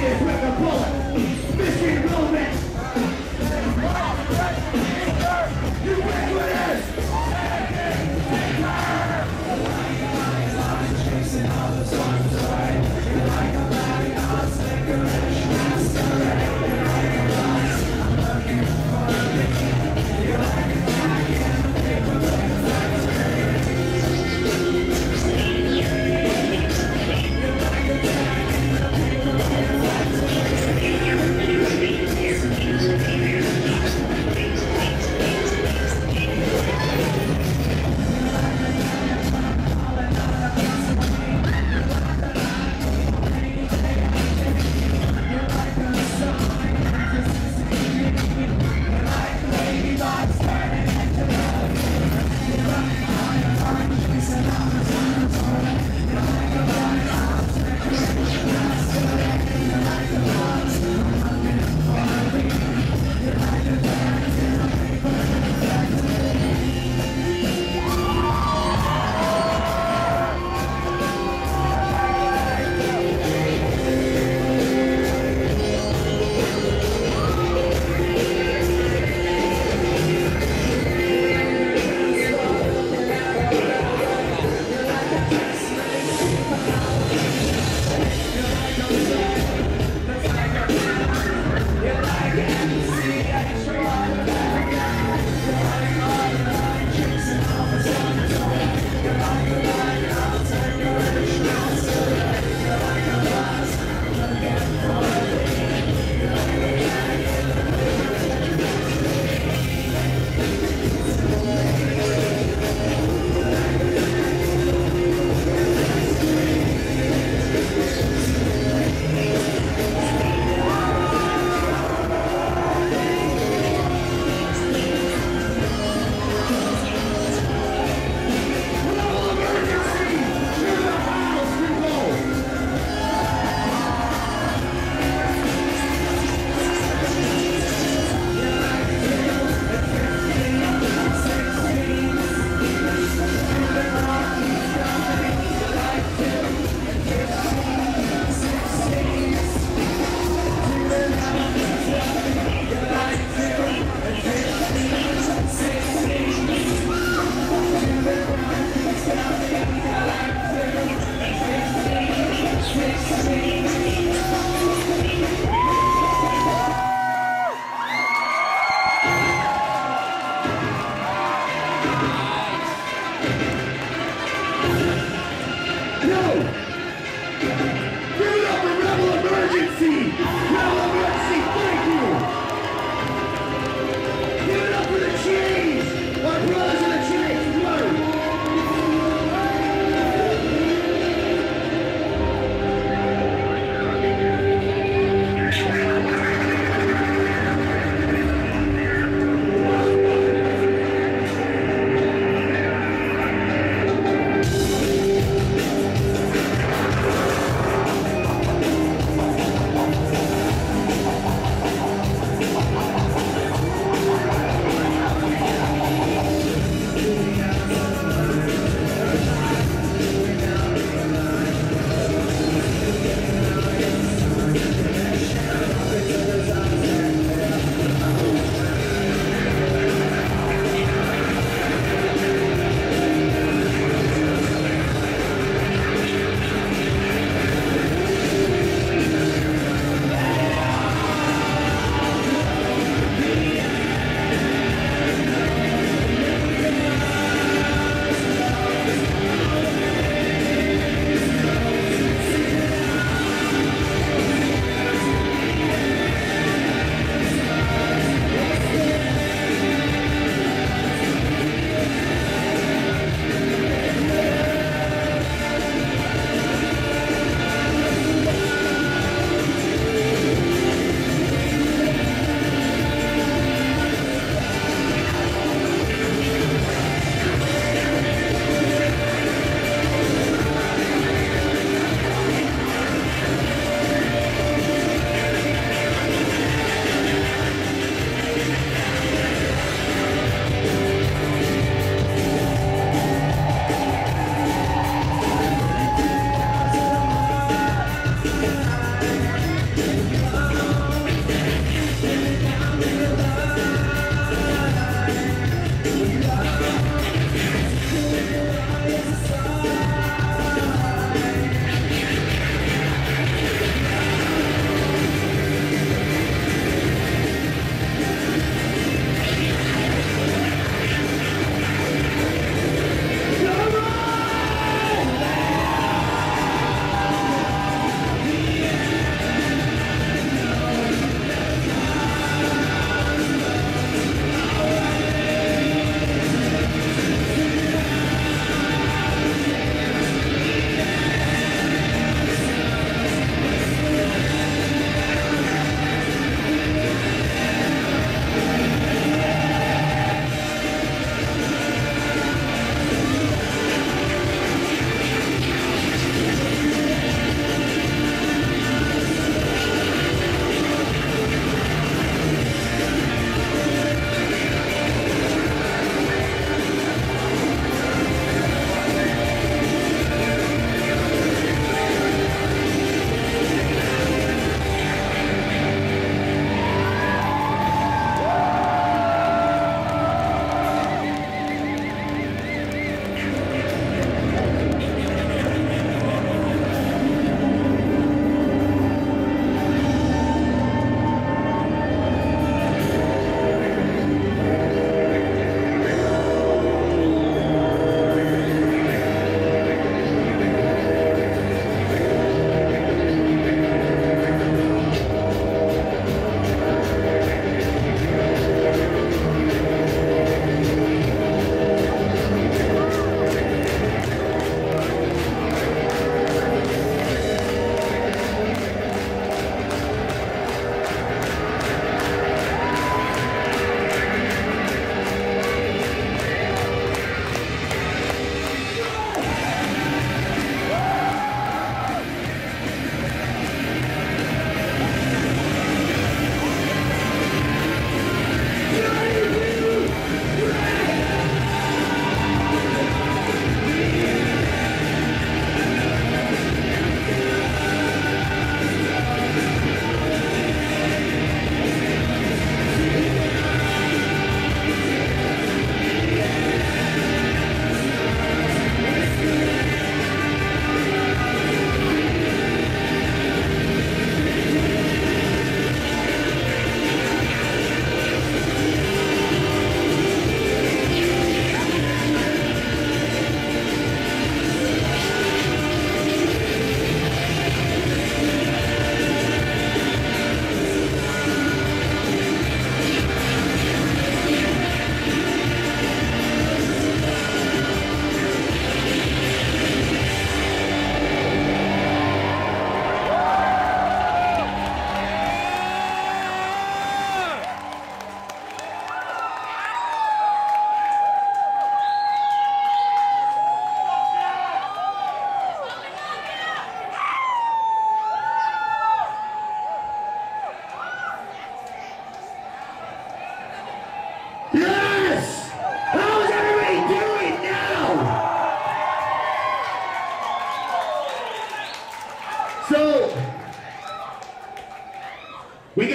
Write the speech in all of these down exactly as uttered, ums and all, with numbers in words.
With the bullet, missing movement.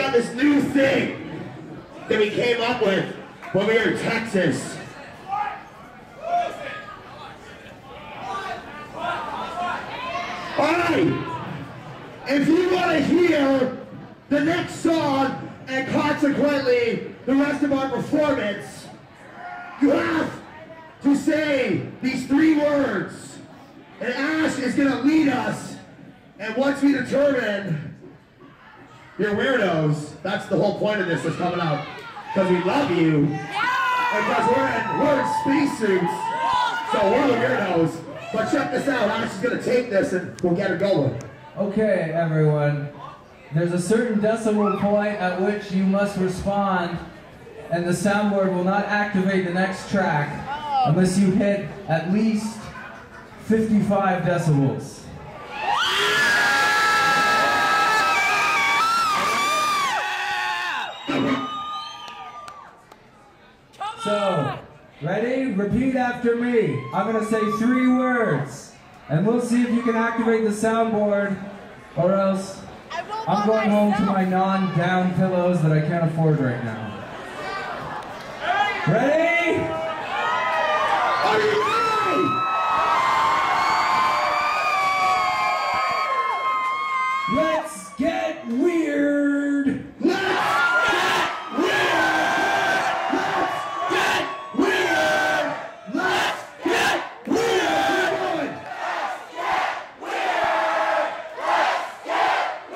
on this new thing that we came up with when we were in Texas. Alright, if you want to hear the next song and consequently the rest of our performance, you have to say these three words. And Ash is going to lead us, and once we determine you're weirdos, that's the whole point of this is coming out. Because we love you, and because we're in, we're in spacesuits, so we're the weirdos. But check this out, Ash is going to take this and we'll get it going. Okay, everyone. There's a certain decimal point at which you must respond, and the soundboard will not activate the next track unless you hit at least fifty-five decibels. Come on! So, ready? Repeat after me. I'm gonna say three words, and we'll see if you can activate the soundboard, or else I'm going home to my non-down pillows that I can't afford right now. Ready? Are you ready? Let's get weird! Let's get weird! Let's get weird! Let's get weird! Let's get weird! Let's get weird! Let's get weird!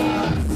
Yes.